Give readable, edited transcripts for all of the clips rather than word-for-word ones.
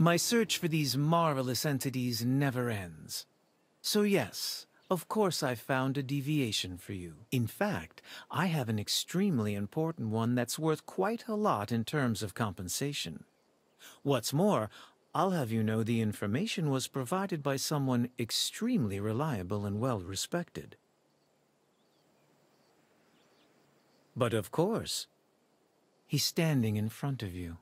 My search for these marvelous entities never ends. So yes, of course I've found a deviation for you. In fact, I have an extremely important one that's worth quite a lot in terms of compensation. What's more, I'll have you know the information was provided by someone extremely reliable and well-respected. But of course, he's standing in front of you.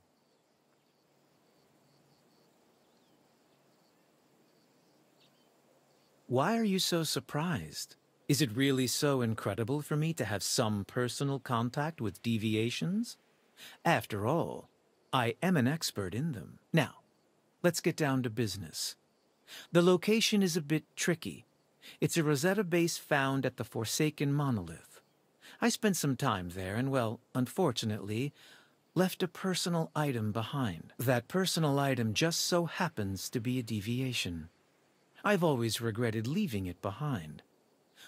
Why are you so surprised? Is it really so incredible for me to have some personal contact with deviations? After all, I am an expert in them. Now, let's get down to business. The location is a bit tricky. It's a Rosetta base found at the Forsaken Monolith. I spent some time there and, well, unfortunately, left a personal item behind. That personal item just so happens to be a deviation. I've always regretted leaving it behind,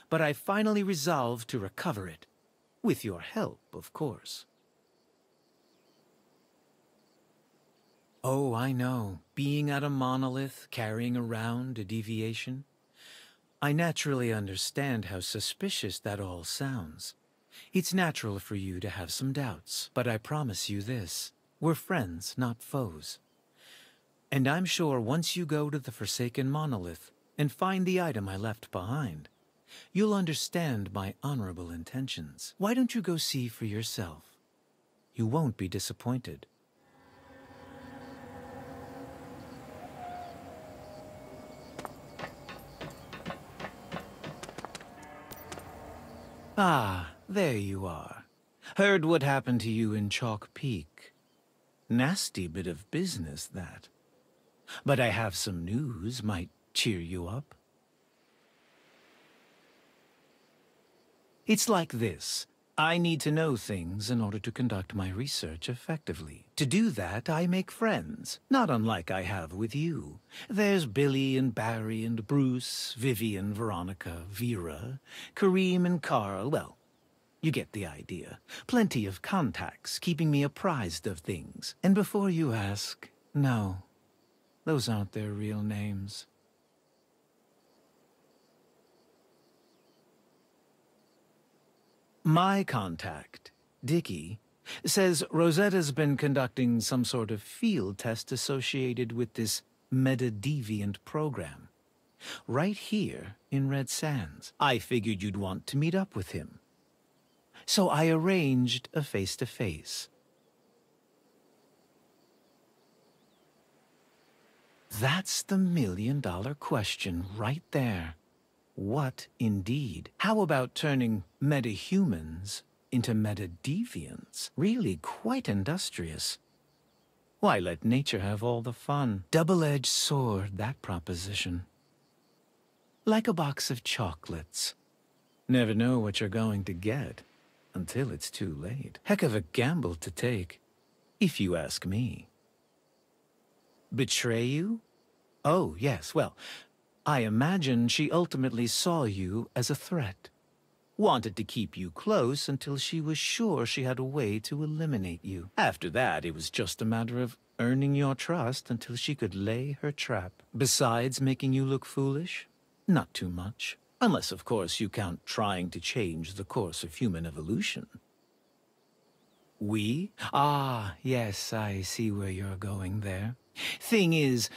but I finally resolved to recover it, with your help, of course. Oh, I know, being at a monolith, carrying around a deviation. I naturally understand how suspicious that all sounds. It's natural for you to have some doubts, but I promise you this, we're friends, not foes. And I'm sure once you go to the Forsaken Monolith and find the item I left behind, you'll understand my honorable intentions. Why don't you go see for yourself? You won't be disappointed. Ah, there you are. Heard what happened to you in Chalk Peak. Nasty bit of business, that. But I have some news might cheer you up. It's like this. I need to know things in order to conduct my research effectively. To do that, I make friends, not unlike I have with you. There's Billy and Barry and Bruce, Vivian, Veronica, Vera, Kareem and Carl. Well, you get the idea. Plenty of contacts keeping me apprised of things. And before you ask, no. Those aren't their real names. My contact, Dickie, says Rosetta's been conducting some sort of field test associated with this meta-deviant program. Right here in Red Sands. I figured you'd want to meet up with him. So I arranged a face-to-face. That's the million-dollar question right there. What, indeed? How about turning metahumans into metadeviants? Really quite industrious. Why, let nature have all the fun. Double-edged sword, that proposition. Like a box of chocolates. Never know what you're going to get until it's too late. Heck of a gamble to take, if you ask me. Betray you? Oh, yes, well, I imagine she ultimately saw you as a threat. Wanted to keep you close until she was sure she had a way to eliminate you. After that, it was just a matter of earning your trust until she could lay her trap. Besides making you look foolish? Not too much. Unless, of course, you count trying to change the course of human evolution. We? Ah, yes, I see where you're going there. Thing is,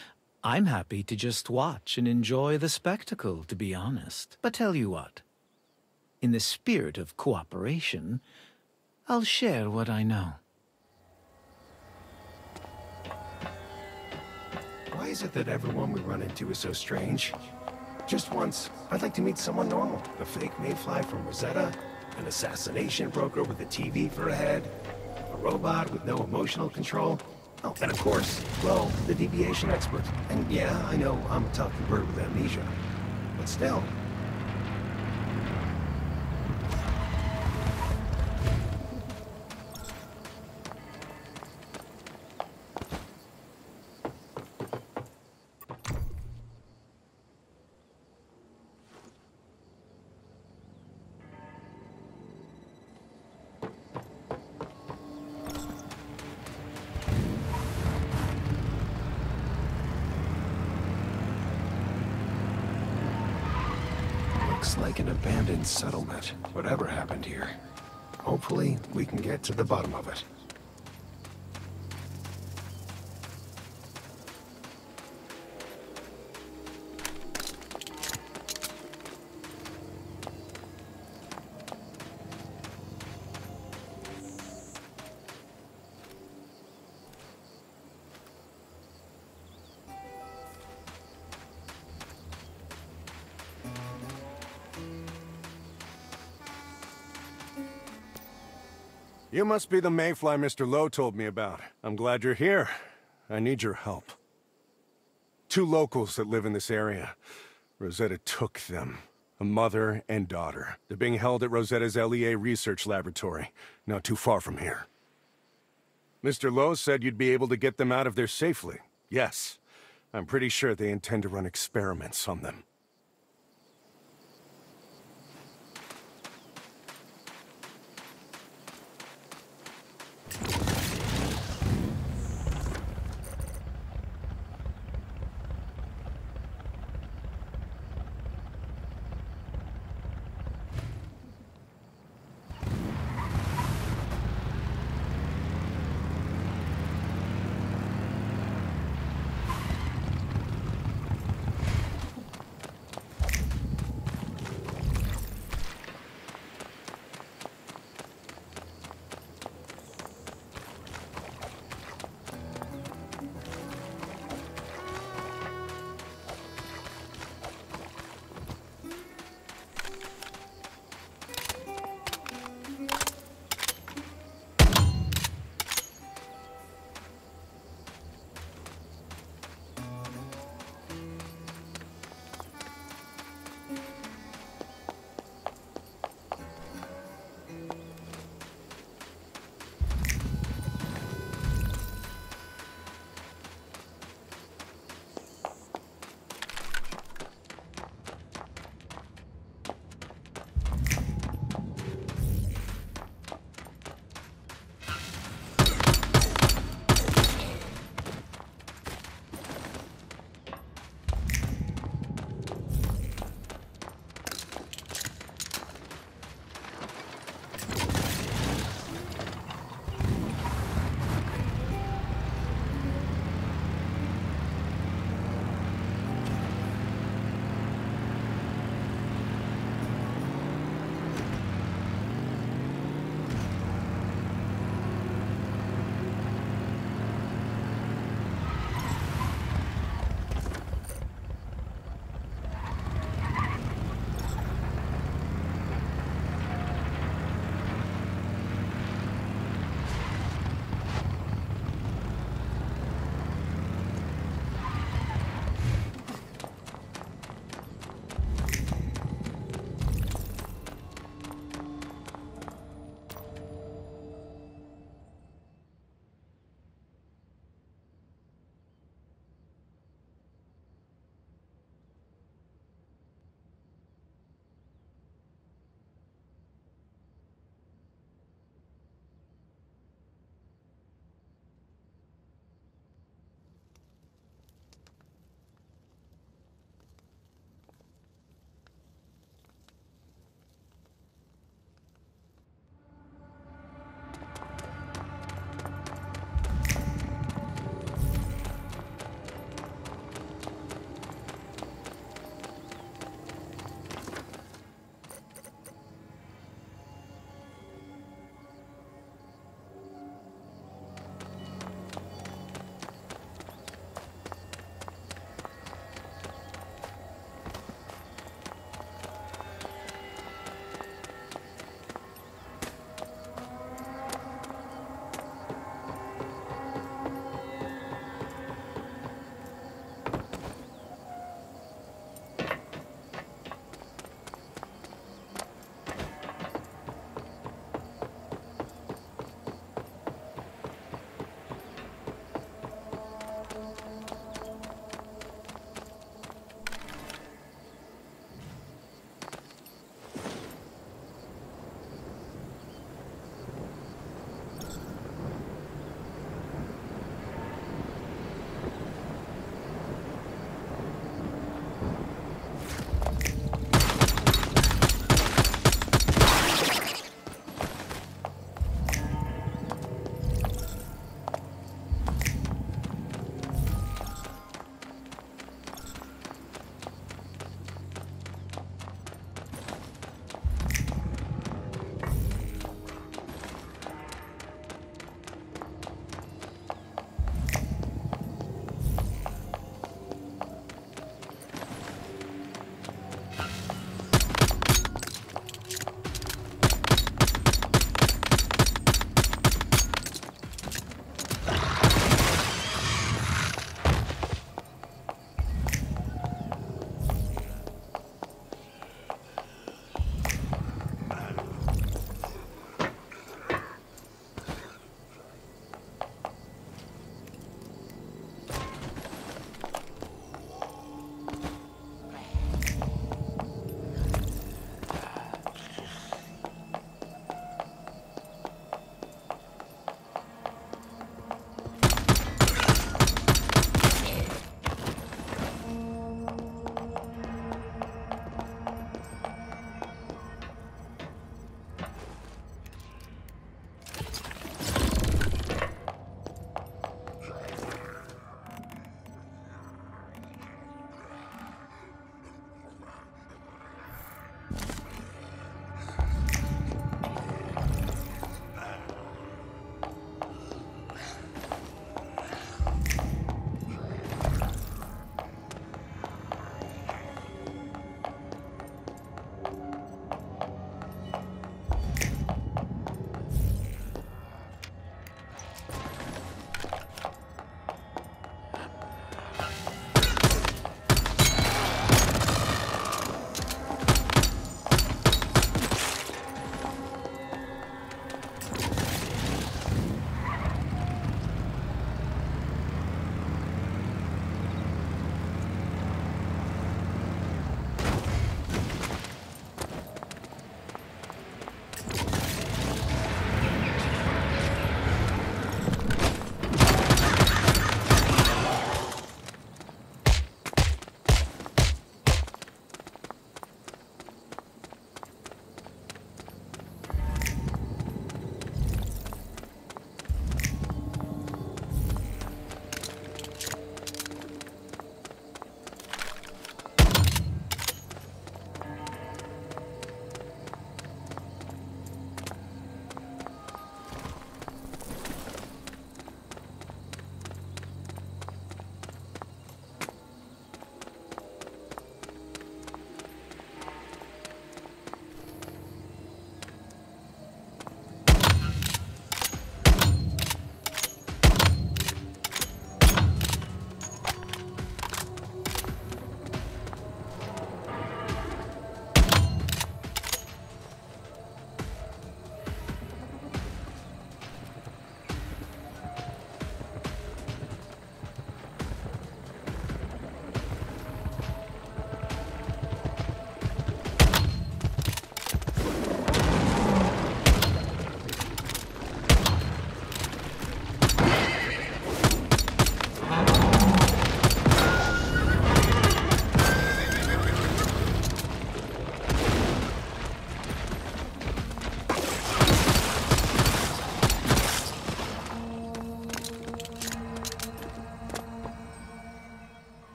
I'm happy to just watch and enjoy the spectacle, to be honest. But tell you what, in the spirit of cooperation, I'll share what I know. Why is it that everyone we run into is so strange? Just once, I'd like to meet someone normal. A fake mayfly from Rosetta, an assassination broker with a TV for a head, a robot with no emotional control. Oh, and of course, well, the deviation expert. And yeah, I know I'm a talking bird with amnesia, but still. Looks like an abandoned settlement, whatever happened here. Hopefully, we can get to the bottom of it. You must be the Mayfly Mr. Lowe told me about. I'm glad you're here. I need your help. Two locals that live in this area. Rosetta took them. A mother and daughter. They're being held at Rosetta's LEA Research Laboratory, not too far from here. Mr. Lowe said you'd be able to get them out of there safely. Yes. I'm pretty sure they intend to run experiments on them.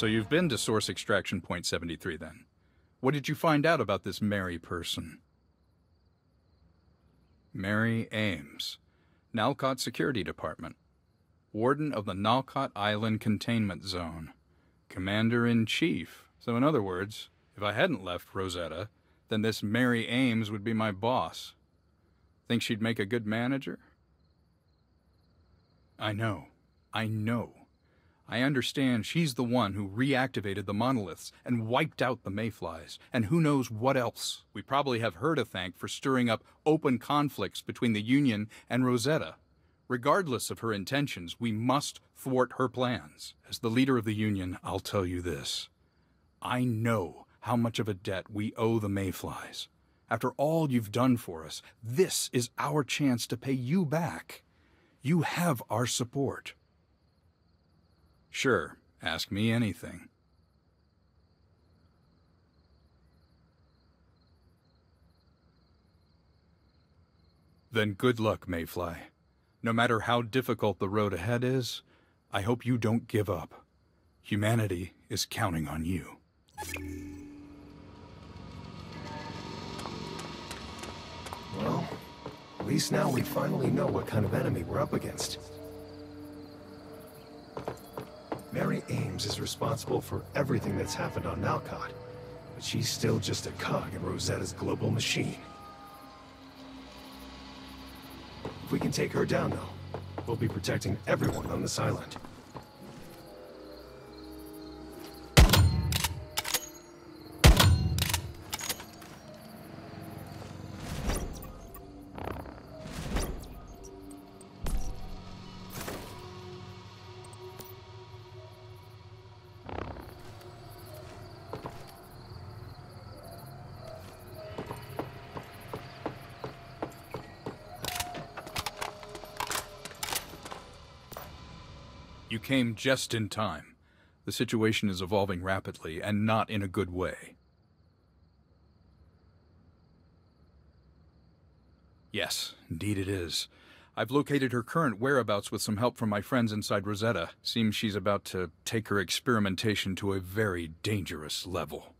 So you've been to Source Extraction Point 73 then. What did you find out about this Mary person? Mary Ames, Nalcott Security Department, Warden of the Nalcott Island Containment Zone, Commander-in-Chief. So in other words, if I hadn't left Rosetta, then this Mary Ames would be my boss. Think she'd make a good manager? I know. I understand she's the one who reactivated the monoliths and wiped out the mayflies, and who knows what else. We probably have her to thank for stirring up open conflicts between the Union and Rosetta. Regardless of her intentions, we must thwart her plans. As the leader of the Union, I'll tell you this. I know how much of a debt we owe the mayflies. After all you've done for us, this is our chance to pay you back. You have our support. Sure, ask me anything. Then good luck, Mayfly. No matter how difficult the road ahead is, I hope you don't give up. Humanity is counting on you. Well, at least now we finally know what kind of enemy we're up against. Mary Ames is responsible for everything that's happened on Nalcott, but she's still just a cog in Rosetta's global machine. If we can take her down, though, we'll be protecting everyone on this island. You came just in time. The situation is evolving rapidly, and not in a good way. Yes, indeed it is. I've located her current whereabouts with some help from my friends inside Rosetta. Seems she's about to take her experimentation to a very dangerous level.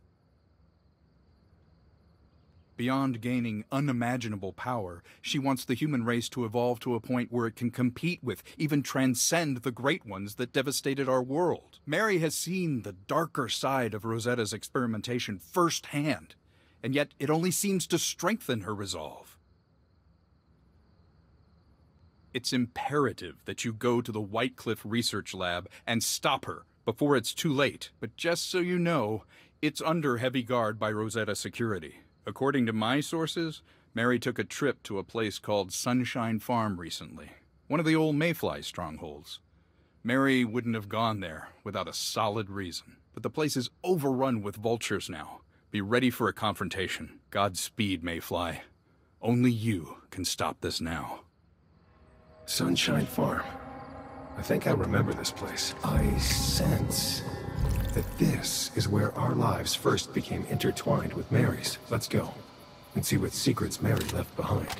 Beyond gaining unimaginable power, she wants the human race to evolve to a point where it can compete with, even transcend the great ones that devastated our world. Mary has seen the darker side of Rosetta's experimentation firsthand, and yet it only seems to strengthen her resolve. It's imperative that you go to the Whitecliff Research Lab and stop her before it's too late. But just so you know, it's under heavy guard by Rosetta security. According to my sources, Mary took a trip to a place called Sunshine Farm recently, one of the old Mayfly strongholds. Mary wouldn't have gone there without a solid reason, but the place is overrun with vultures now. Be ready for a confrontation. Godspeed, Mayfly. Only you can stop this now. Sunshine Farm. I think I remember this place. I sense that this is where our lives first became intertwined with Mary's. Let's go and see what secrets Mary left behind.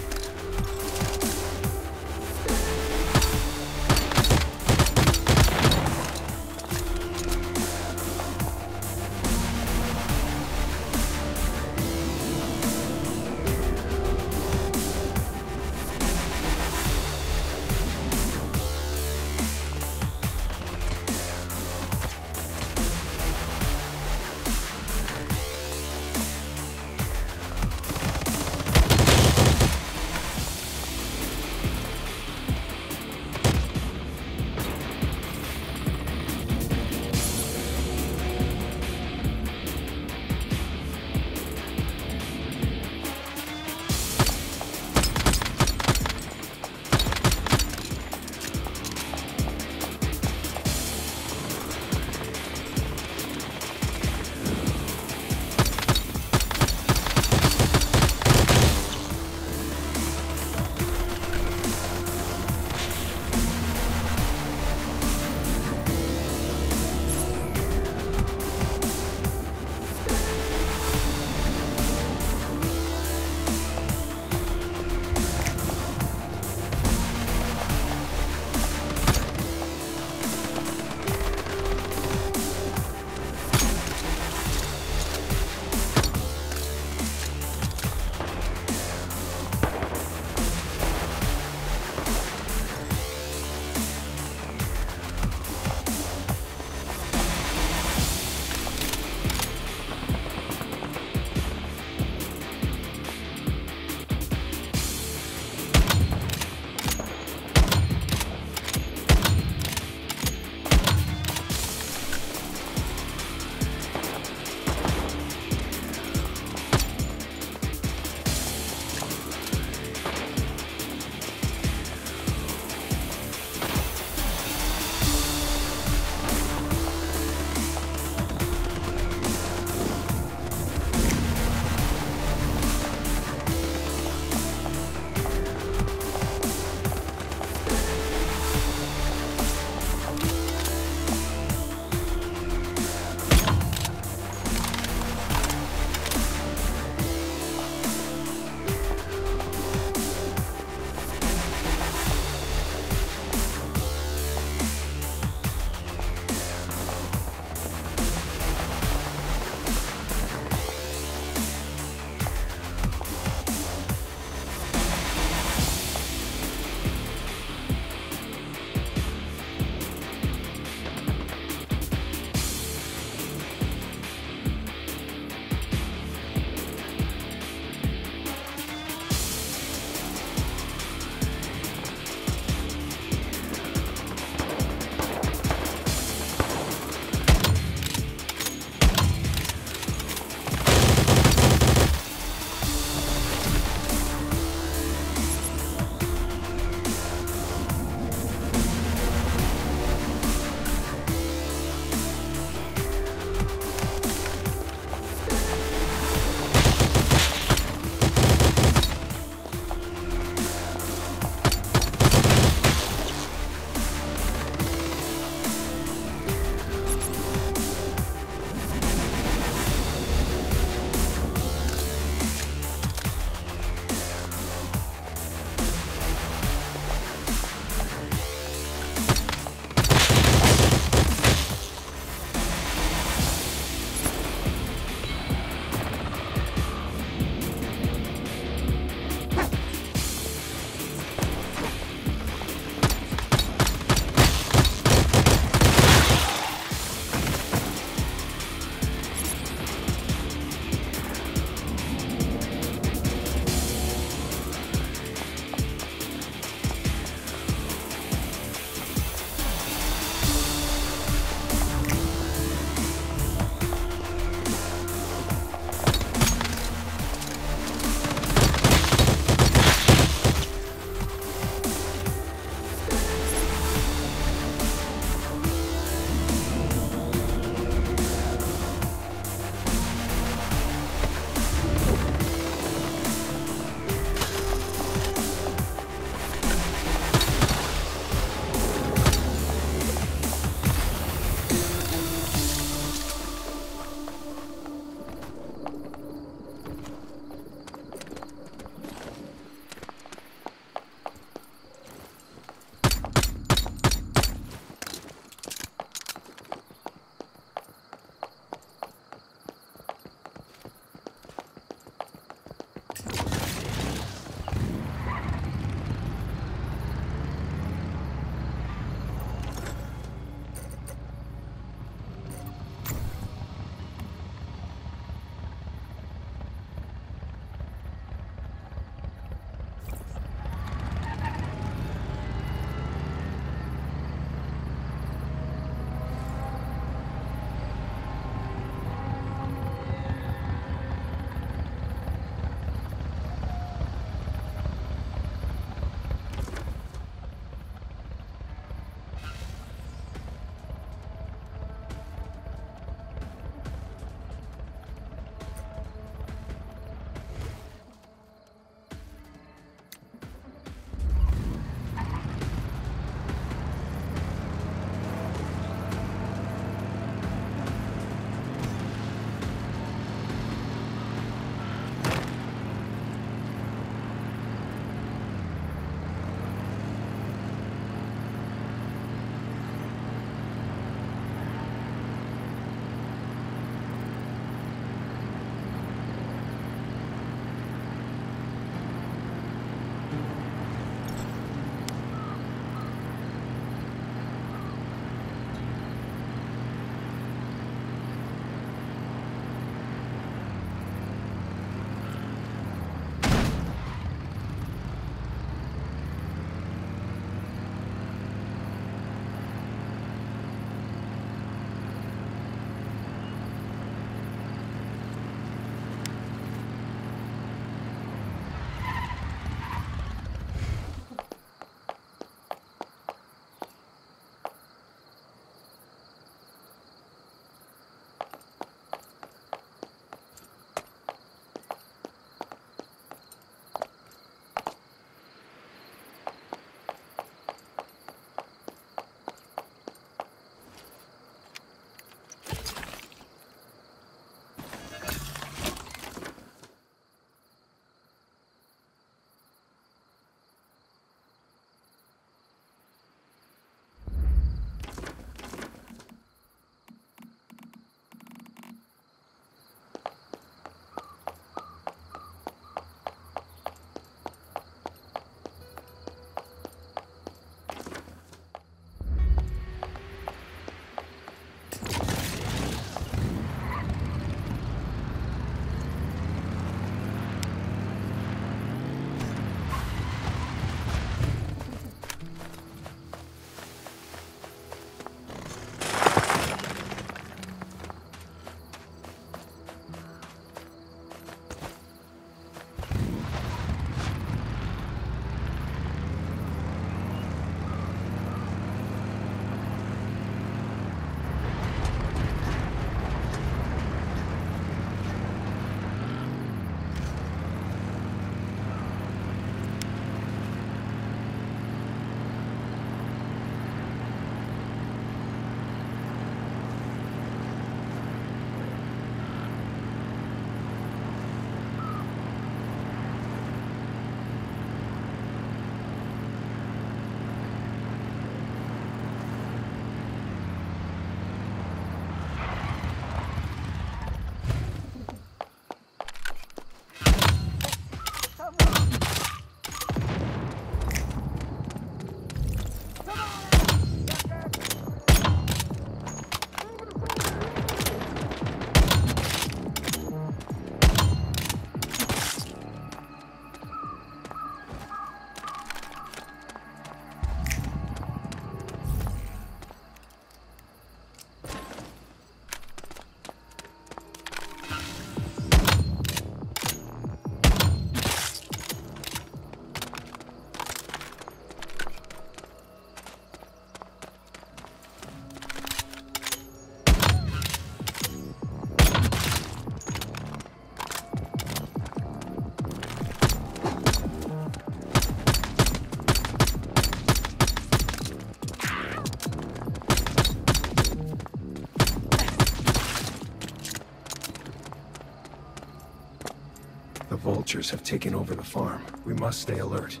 The vultures have taken over the farm. We must stay alert.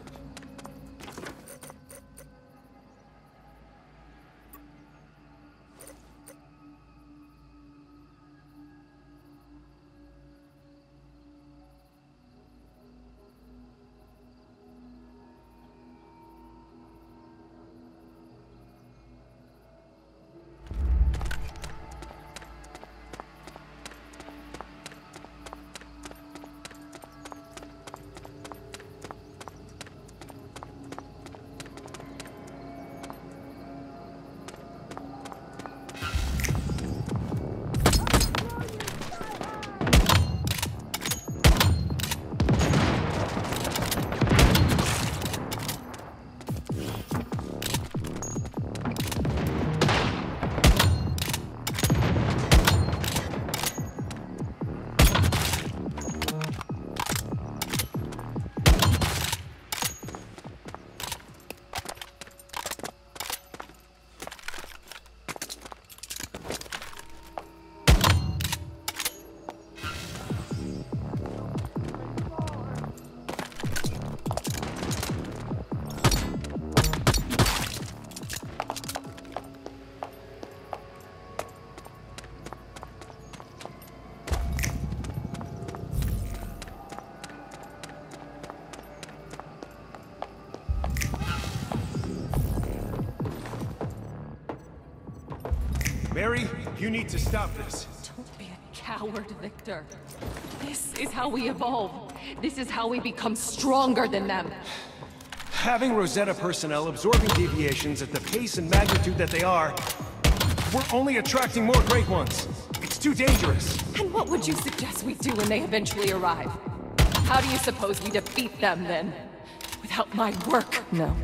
Mary, you need to stop this. Don't be a coward, Victor. This is how we evolve. This is how we become stronger than them. Having Rosetta personnel absorbing deviations at the pace and magnitude that they are, we're only attracting more great ones. It's too dangerous. And what would you suggest we do when they eventually arrive? How do you suppose we defeat them, then? Without my work? No.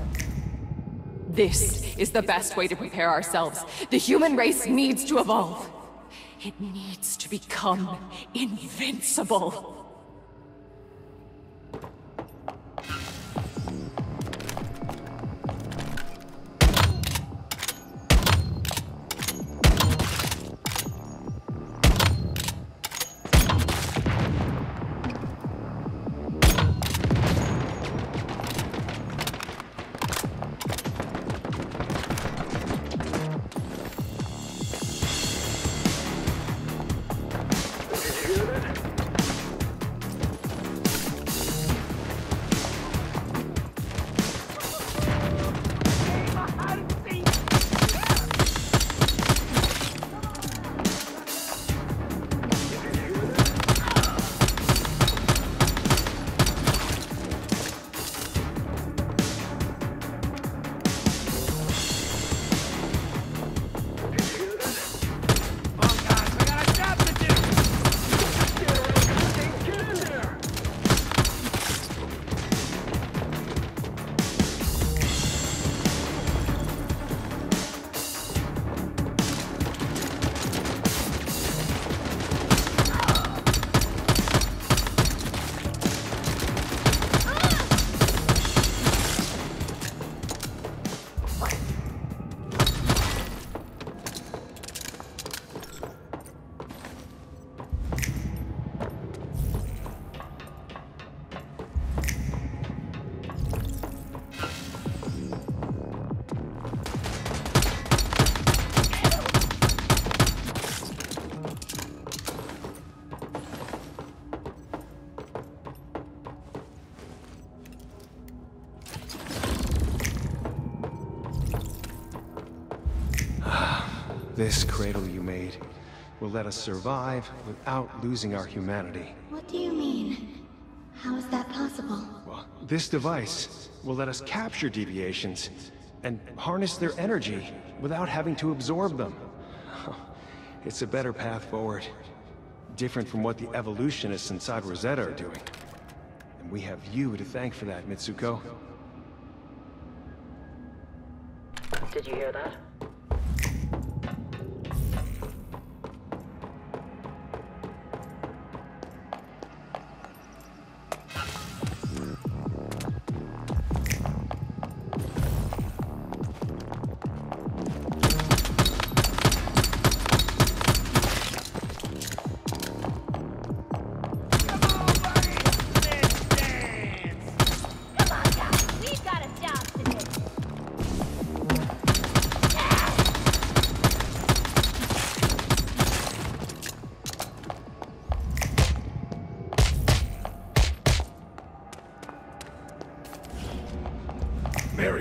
This is the best way to prepare ourselves. The human race needs to evolve. It needs to become invincible. This cradle you made will let us survive without losing our humanity. What do you mean? How is that possible? Well, this device will let us capture deviations and harness their energy without having to absorb them. It's a better path forward, different from what the evolutionists inside Rosetta are doing. And we have you to thank for that, Mitsuko. Did you hear that?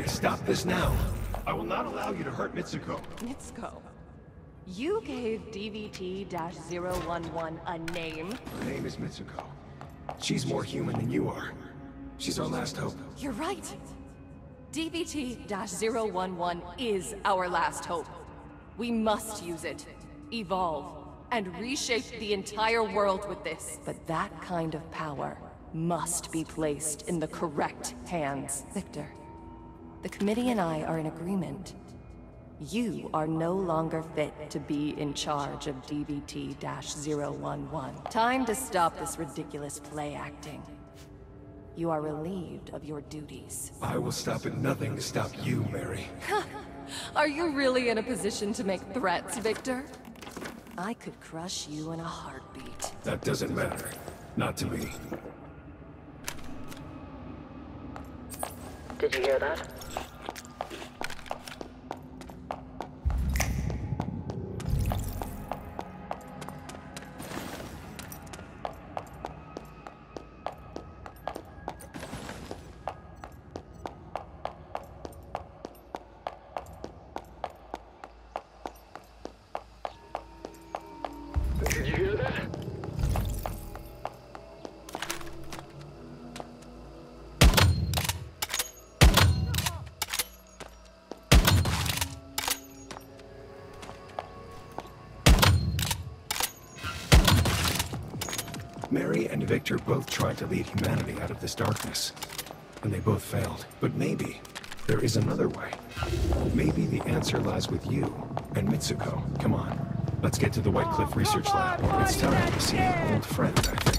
stop this now. I will not allow you to hurt Mitsuko. Mitsuko? You gave DVT-011 a name? Her name is Mitsuko. She's more human than you are. She's our last hope. You're right. DVT-011 is our last hope. We must use it, evolve, and reshape the entire world with this. But that kind of power must be placed in the correct hands. Victor, the committee and I are in agreement. You are no longer fit to be in charge of DVT-011. Time to stop this ridiculous play acting. You are relieved of your duties. I will stop at nothing to stop you, Mary. Are you really in a position to make threats, Victor? I could crush you in a heartbeat. That doesn't matter. Not to me. Did you hear that? Victor both tried to lead humanity out of this darkness, and they both failed. But maybe there is another way. Maybe the answer lies with you and Mitsuko. Come on, let's get to the Whitecliff Research Lab. It's time to see an old friend, I think.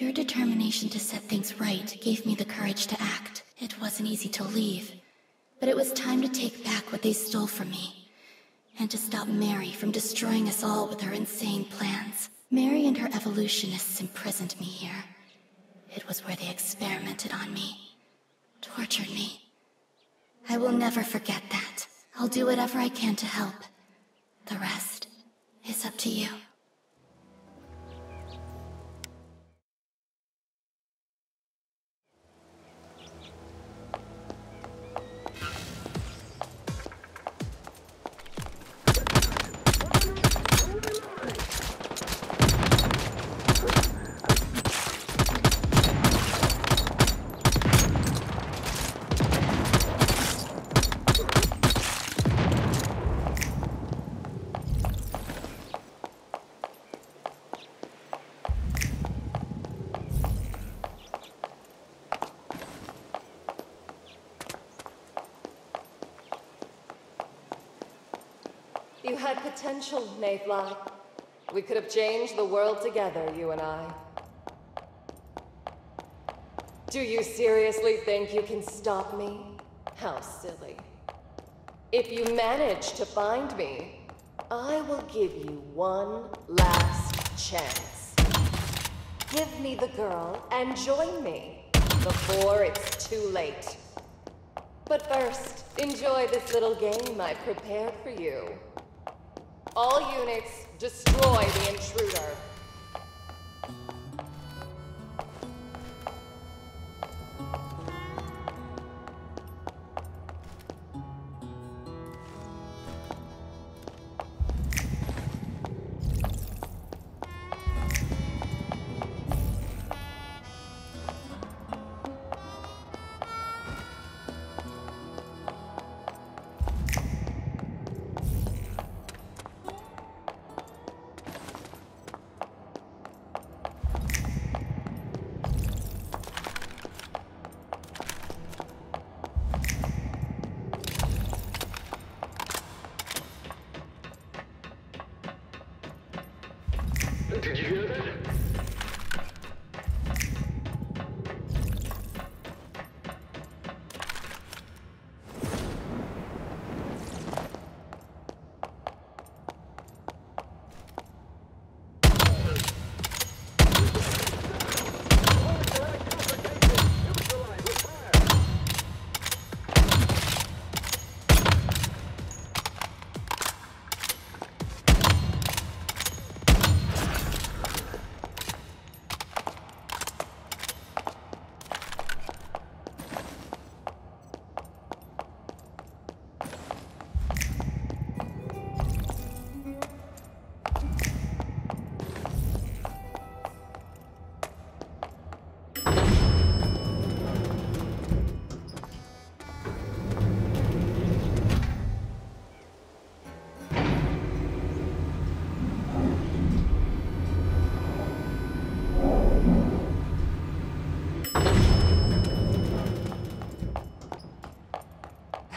Your determination to set things right gave me the courage to act. It wasn't easy to leave, but it was time to take back what they stole from me, and to stop Mary from destroying us all with her insane plans. Mary and her evolutionists imprisoned me here. It was where they experimented on me, tortured me. I will never forget that. I'll do whatever I can to help. The rest is up to you. Potential, Mayfly. We could have changed the world together, you and I. Do you seriously think you can stop me? How silly. If you manage to find me, I will give you one last chance. Give me the girl and join me before it's too late. But first, enjoy this little game I prepared for you. All units, destroy the intruder.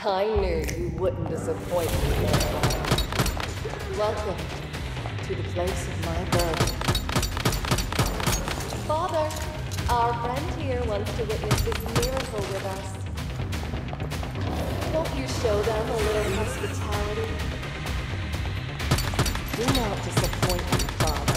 I knew you wouldn't disappoint me, Mayfly. Welcome to the place of my birth. Father, our friend here wants to witness this miracle with us. Won't you show them a little hospitality? Do not disappoint me, Father.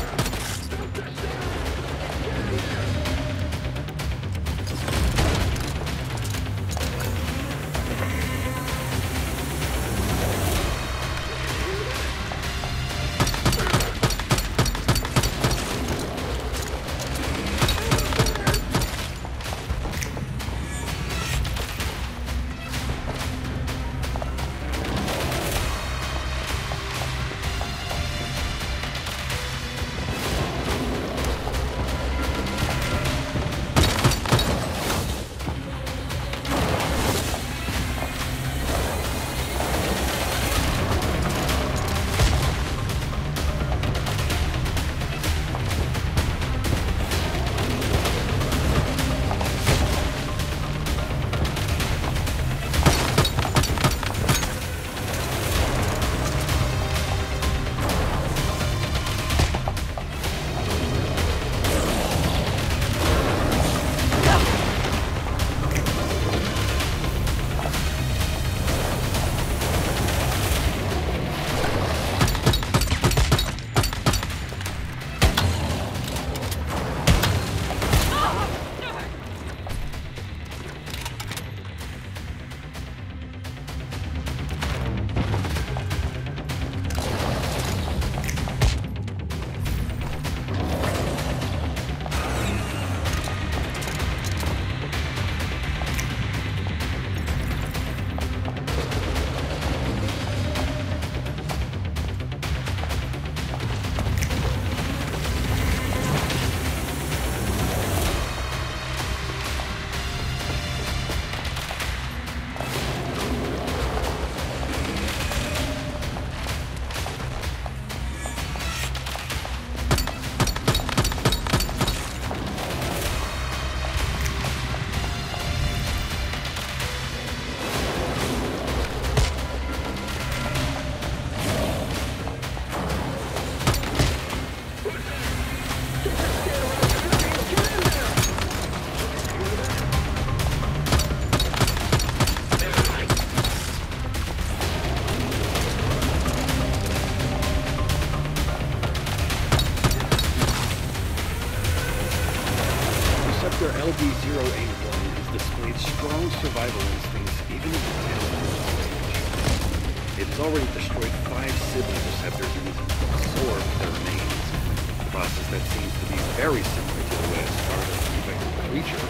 DVT-081 has displayed strong survival instincts even in the stage. It's already destroyed 5 sibling receptors and has absorbed their remains. A process that seems to be very similar to the way a startled infected creature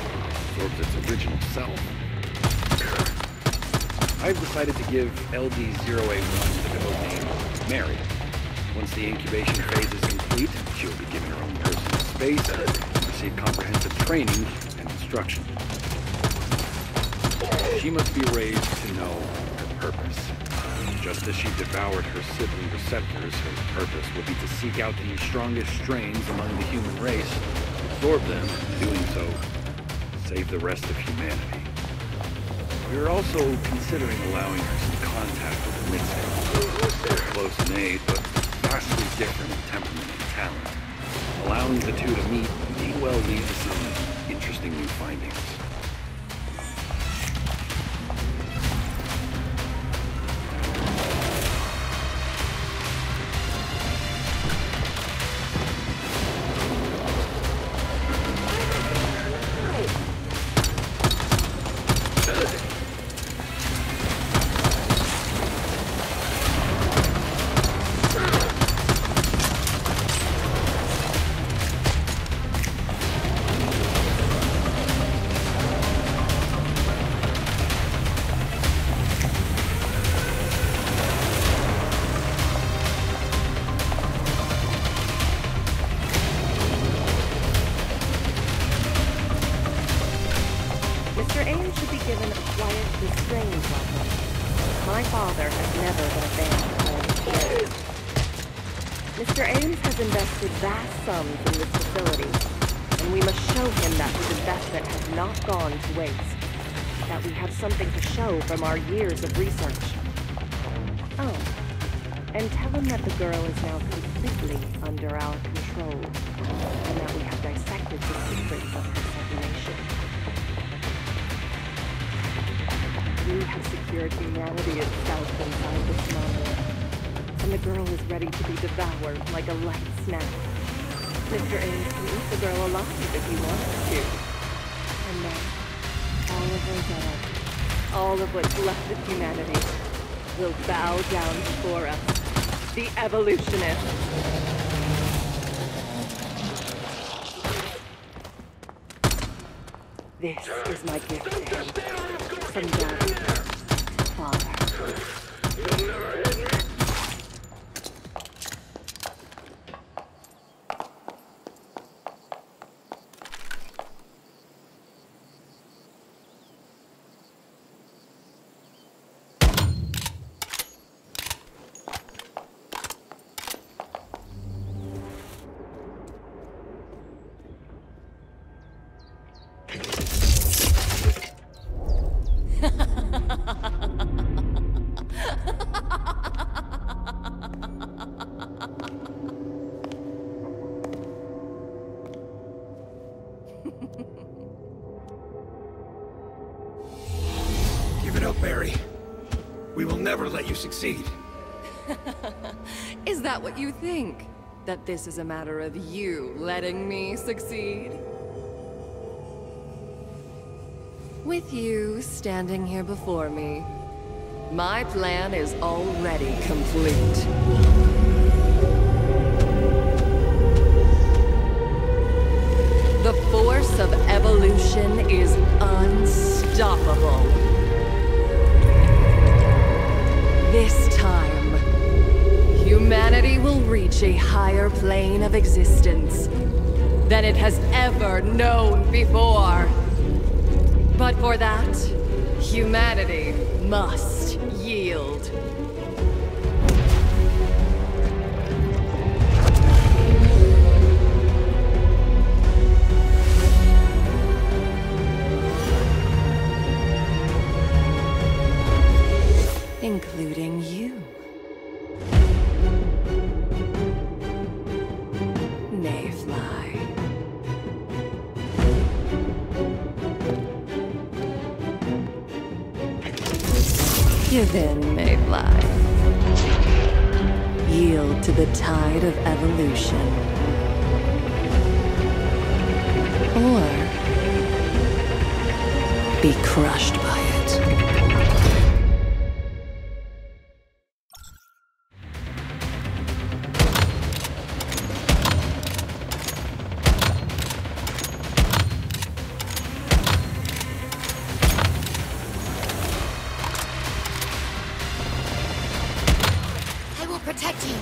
absorbs its original self. I've decided to give LD-081 the code name Mary. Once the incubation phase is complete, she will be given her own personal space and receive comprehensive training and instruction. She must be raised to know her purpose. Just as she devoured her sibling receptors, her purpose will be to seek out the strongest strains among the human race, absorb them, and doing so, save the rest of humanity. We are also considering allowing her some contact with the Mitsuko. They're close in age, but vastly different in temperament and talent. Allowing the two to meet may well lead to some interesting new findings. From our years of research. Oh, and tell him that the girl is now completely under our control, and that we have dissected the secrets of her circulation. We have secured humanity itself inside this monolith, and the girl is ready to be devoured like a light snack. Mr. Ames can eat the girl alive if he wants to. And then, all of her dead. All of what's left of humanity will bow down before us, the evolutionists. This is my gift to him, from God, Father. You'll never hit me. Succeed. Is that what you think? That this is a matter of you letting me succeed? With you standing here before me, my plan is already complete. The force of evolution is unstoppable. This time, humanity will reach a higher plane of existence than it has ever known before. But for that, humanity must yield. Including you. Mayfly. Give in, Mayfly. Yield to the tide of evolution. Or be crushed by it. I will protect you.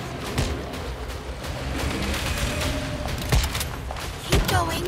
Keep going.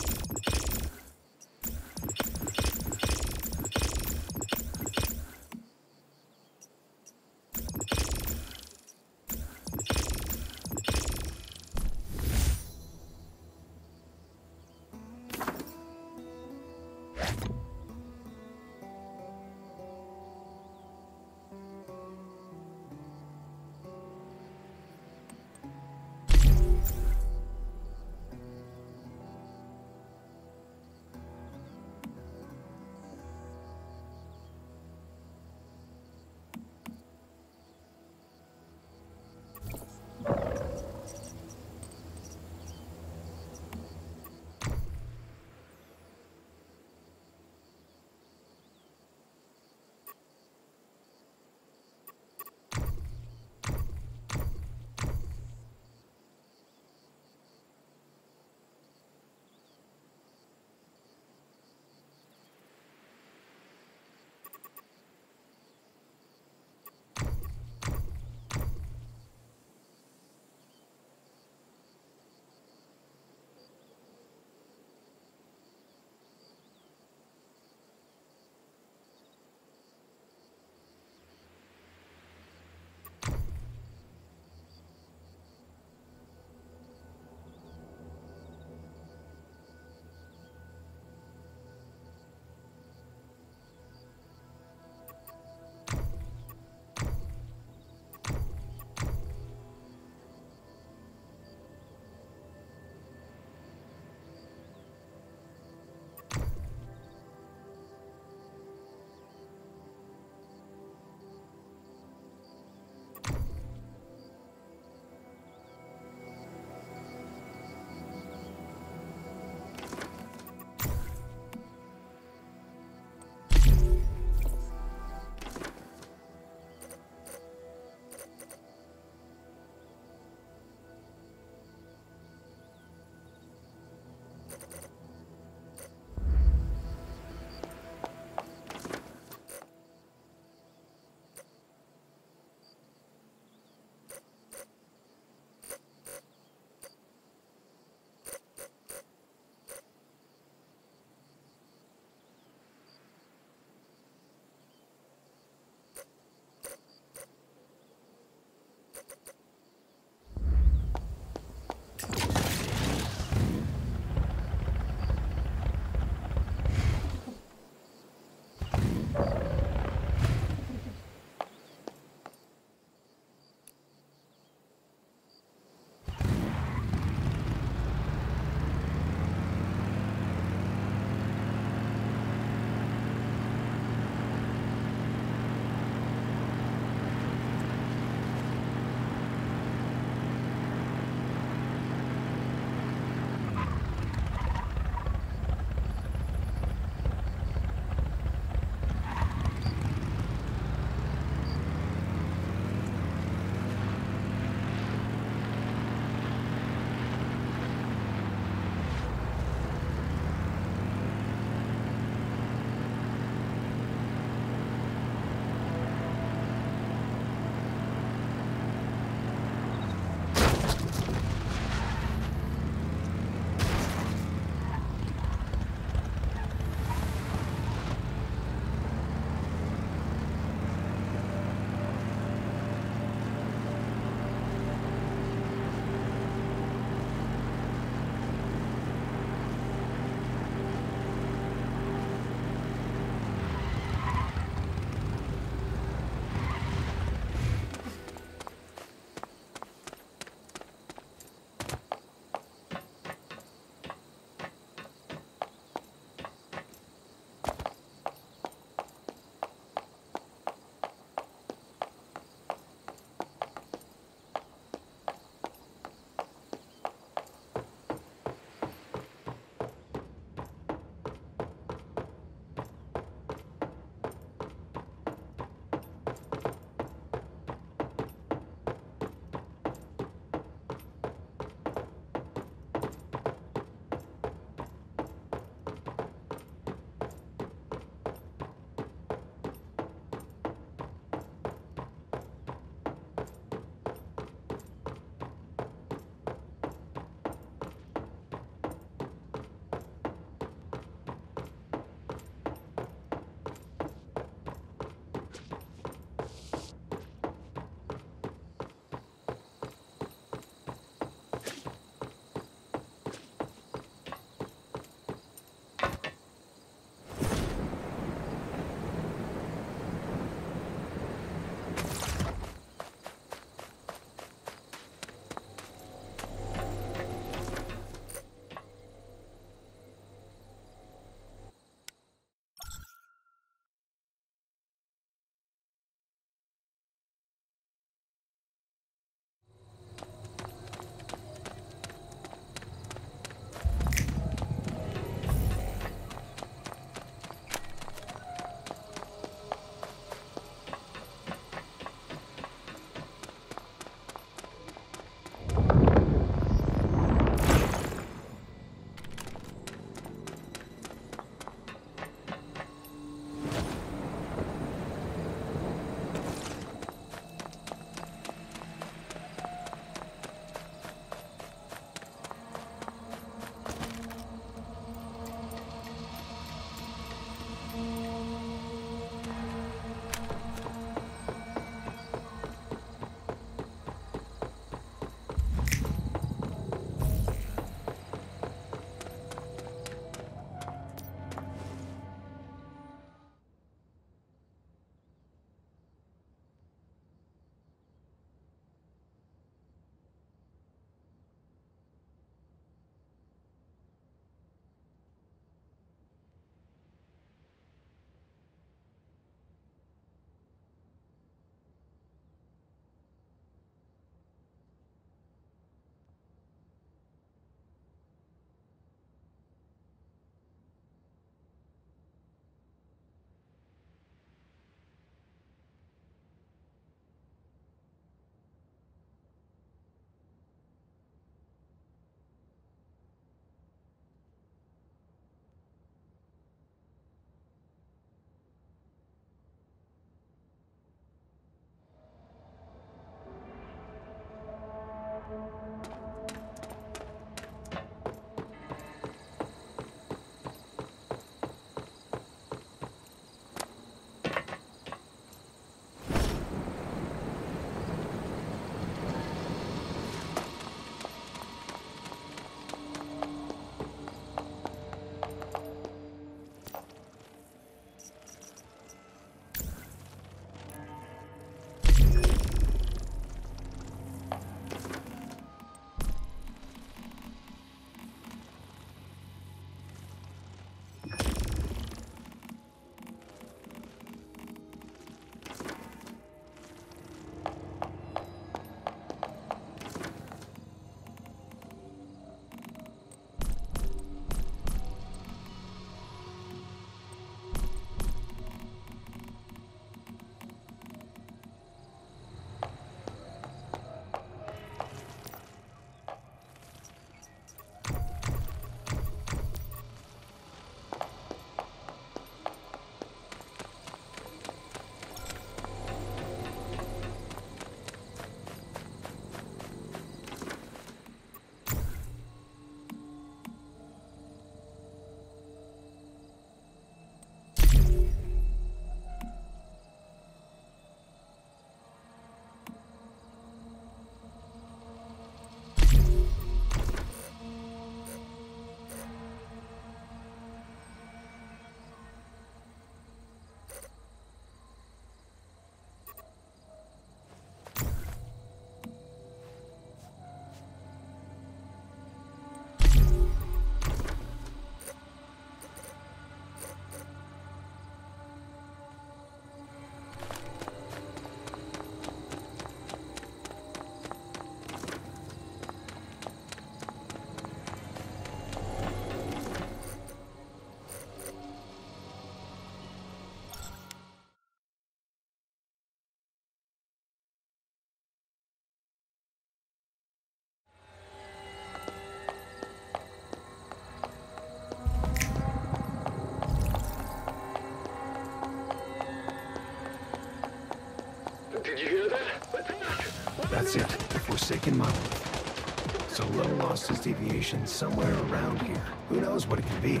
That's it, the Forsaken Monolith. So Low lost his deviation somewhere around here. Who knows what it can be?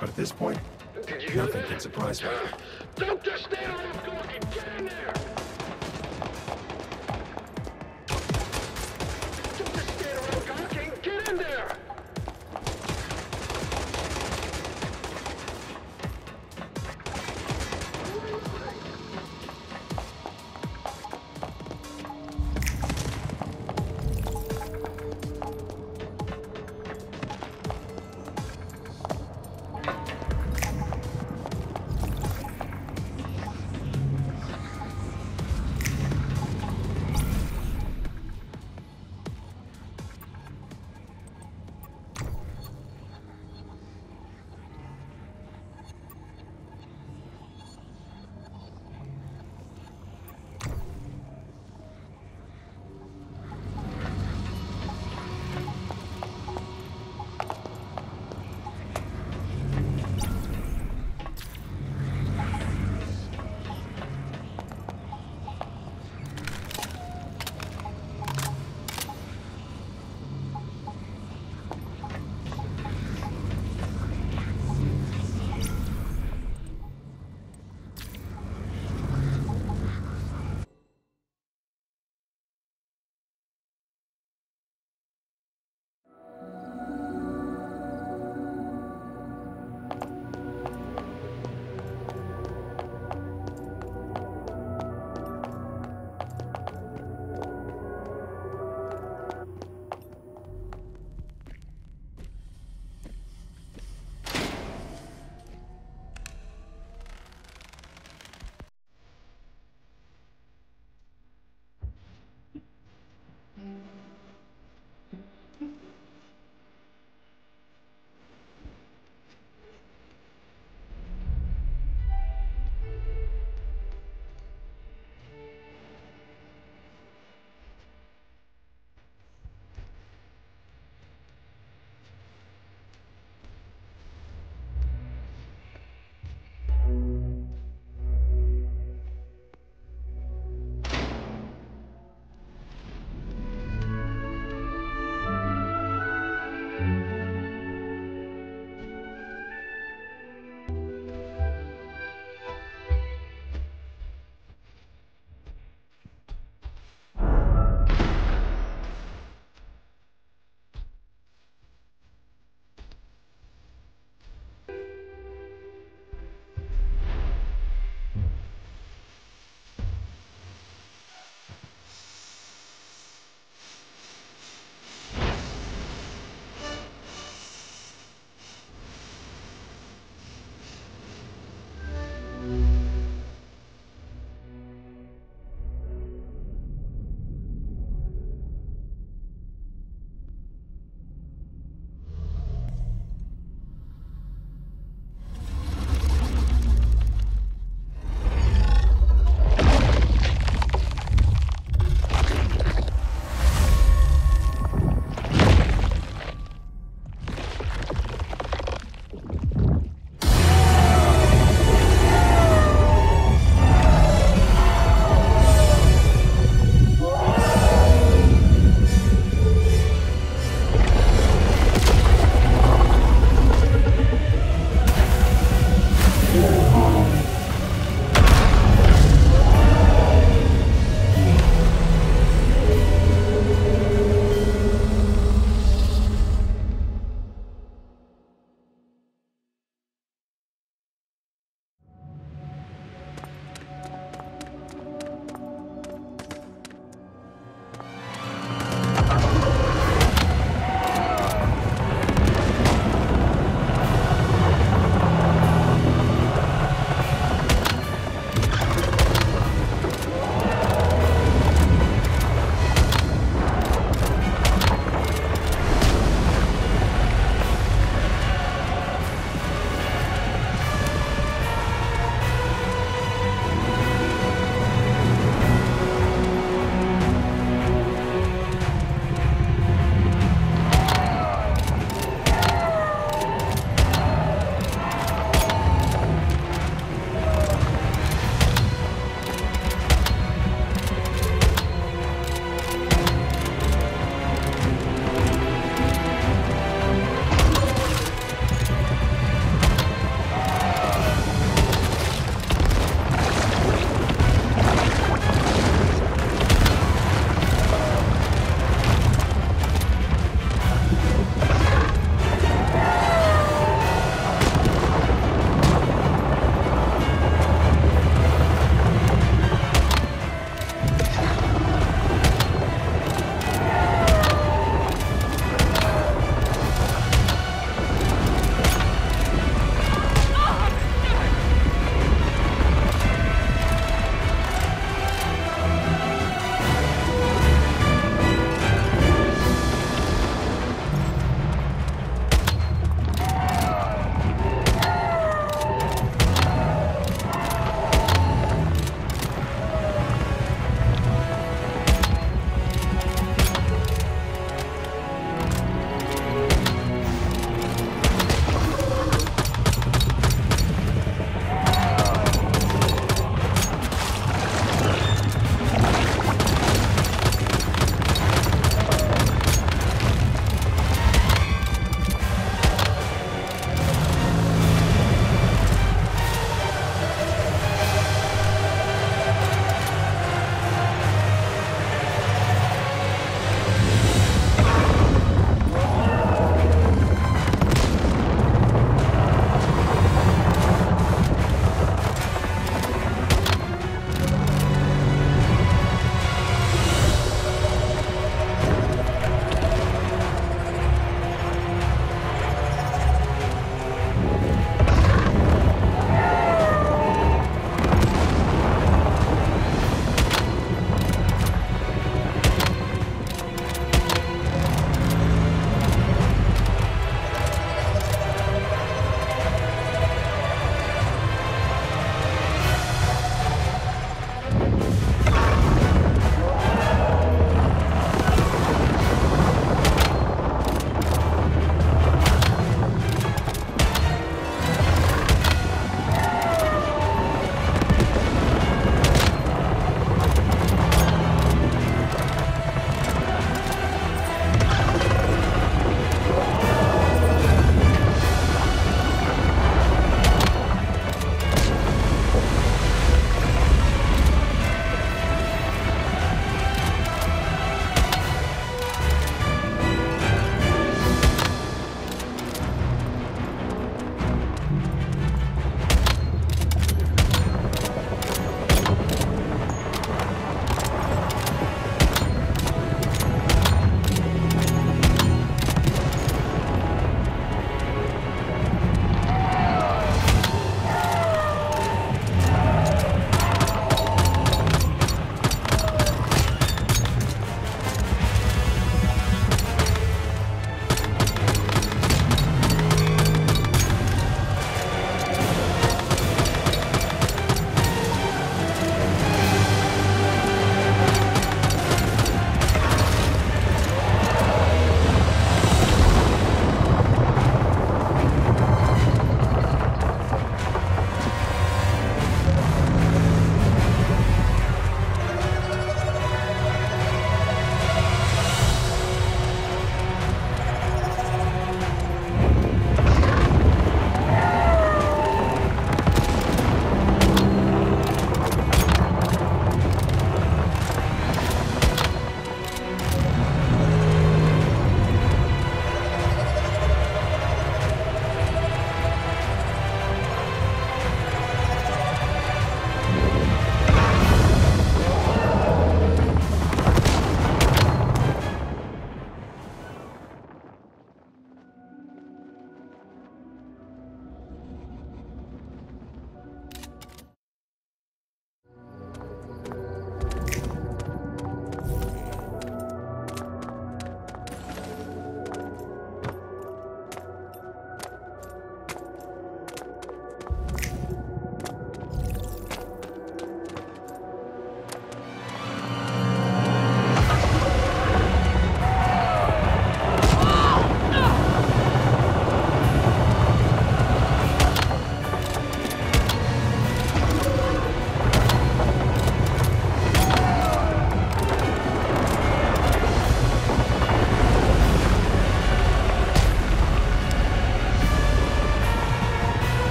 But at this point, nothing can surprise me. Don't just stand around talking. Get in there! Don't just stand around talking. Get in there!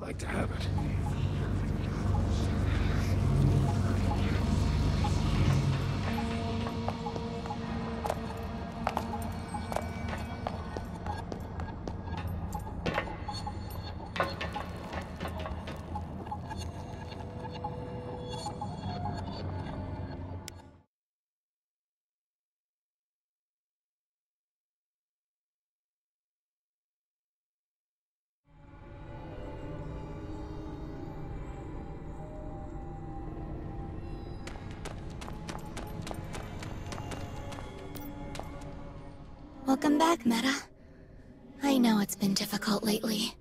I'd like to have it. Welcome back, Meta. I know it's been difficult lately.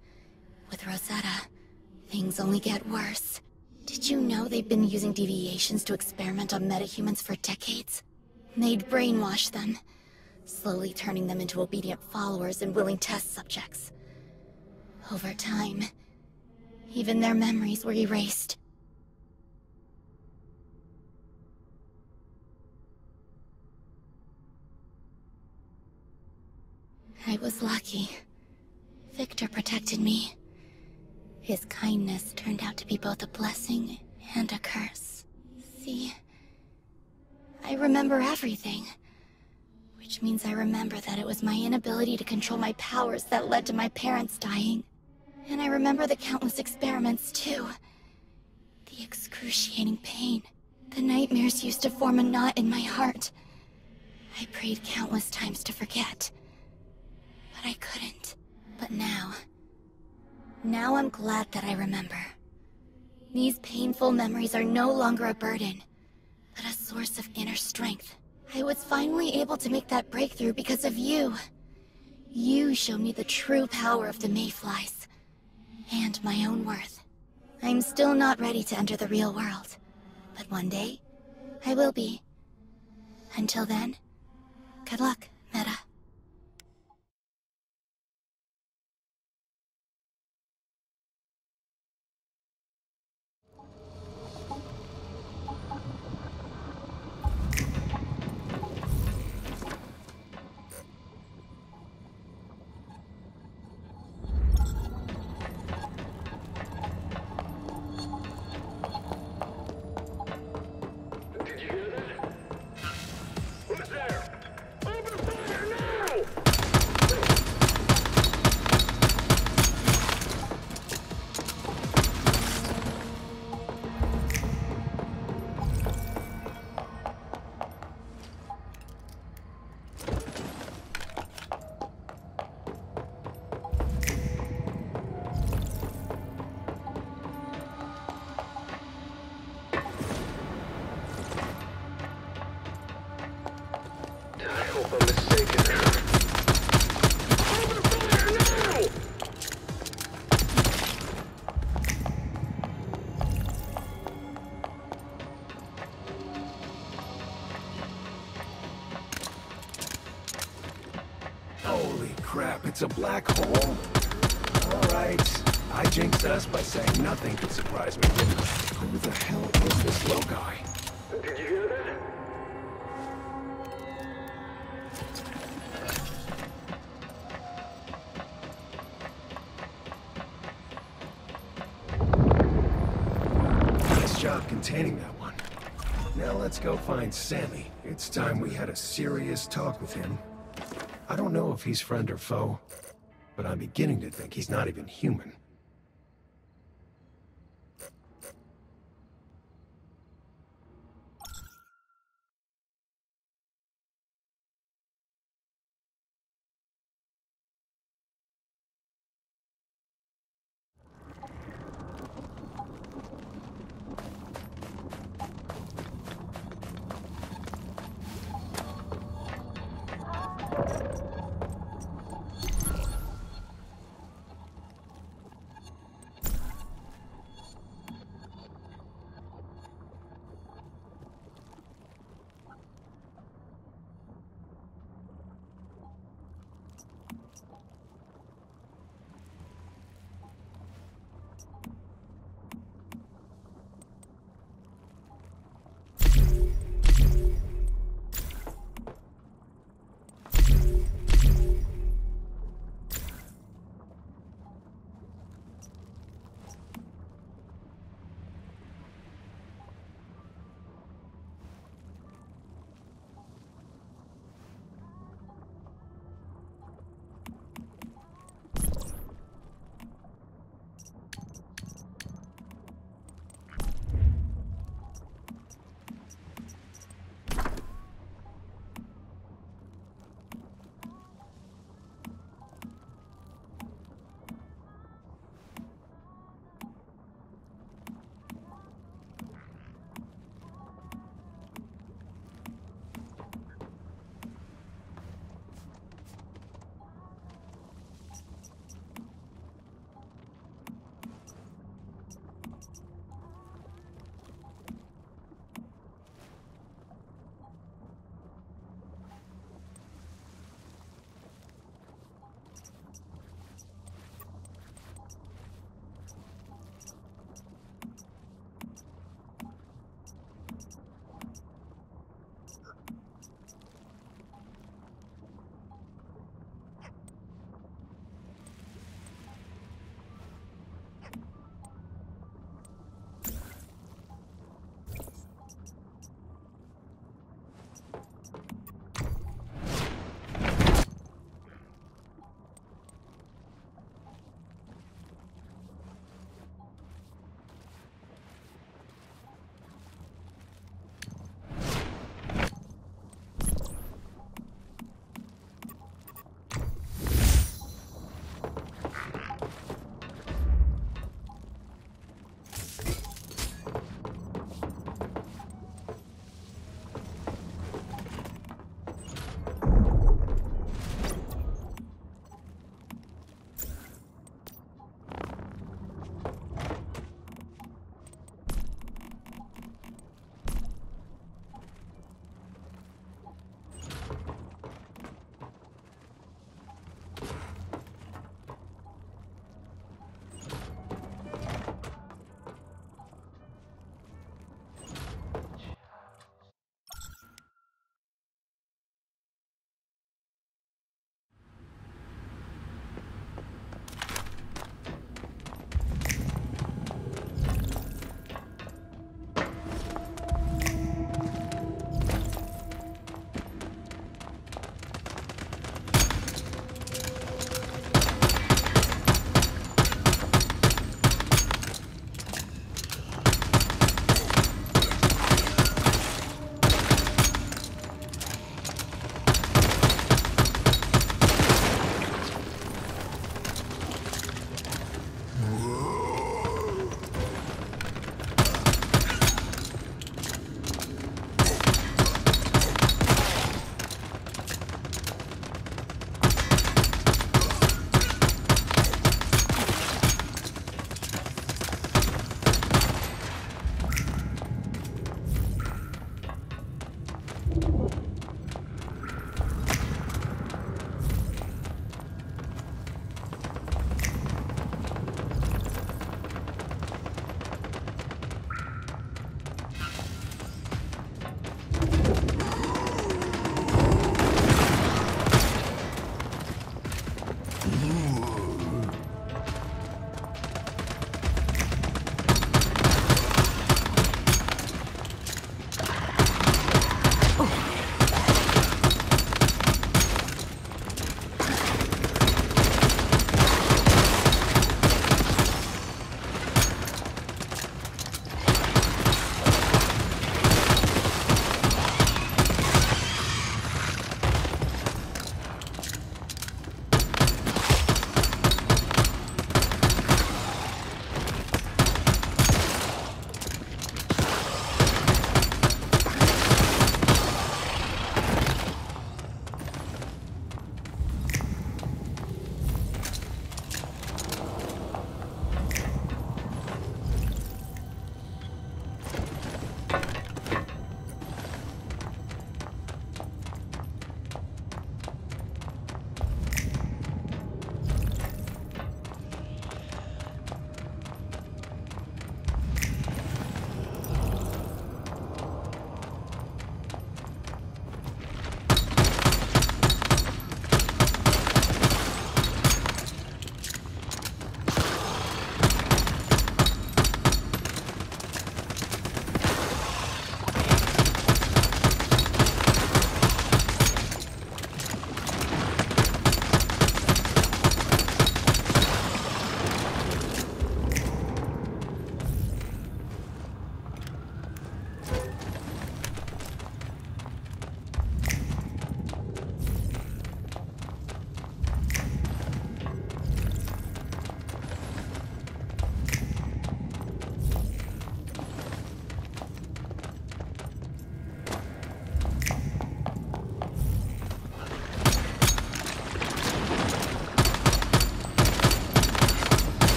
With Rosetta, things only get worse. Did you know they've been using deviations to experiment on metahumans for decades? They'd brainwash them, slowly turning them into obedient followers and willing test subjects. Over time, even their memories were erased. I was lucky. Victor protected me. His kindness turned out to be both a blessing and a curse. See, I remember everything, which means I remember that it was my inability to control my powers that led to my parents dying. And I remember the countless experiments too. The excruciating pain. The nightmares used to form a knot in my heart. I prayed countless times to forget. But I couldn't. But now I'm glad that I remember. These painful memories are no longer a burden, but a source of inner strength. I was finally able to make that breakthrough because of you. You showed me the true power of the Mayflies, and my own worth. I'm still not ready to enter the real world, but one day, I will be. Until then, good luck, Meta. It's a black hole. Alright. I jinxed us by saying nothing could surprise me. Who the hell is this low guy? Did you hear that? Nice job containing that one. Now let's go find Sammy. It's time we had a serious talk with him. I don't know if he's friend or foe, but I'm beginning to think he's not even human.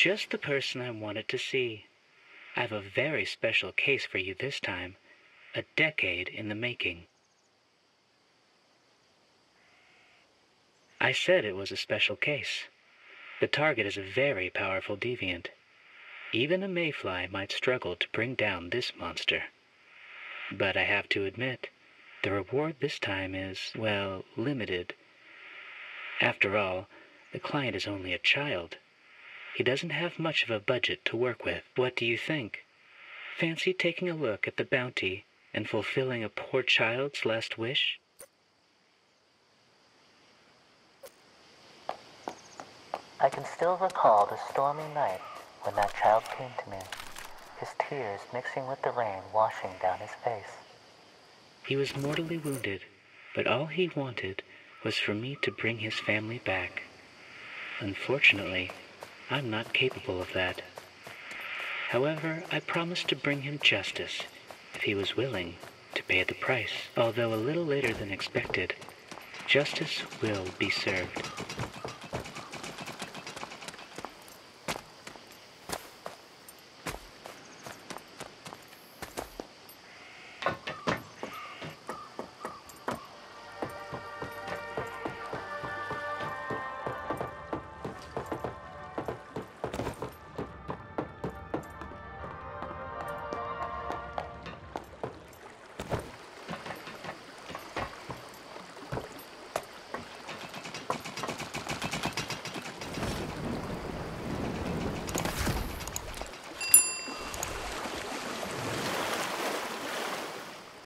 just the person I wanted to see. I've a very special case for you this time, a decade in the making. I said it was a special case. The target is a very powerful deviant. Even a mayfly might struggle to bring down this monster. But I have to admit, the reward this time is, well, limited. After all, the client is only a child. He doesn't have much of a budget to work with. What do you think? Fancy taking a look at the bounty and fulfilling a poor child's last wish? I can still recall the stormy night when that child came to me, his tears mixing with the rain washing down his face. He was mortally wounded, but all he wanted was for me to bring his family back. Unfortunately, I'm not capable of that. However, I promised to bring him justice if he was willing to pay the price. Although a little later than expected, justice will be served.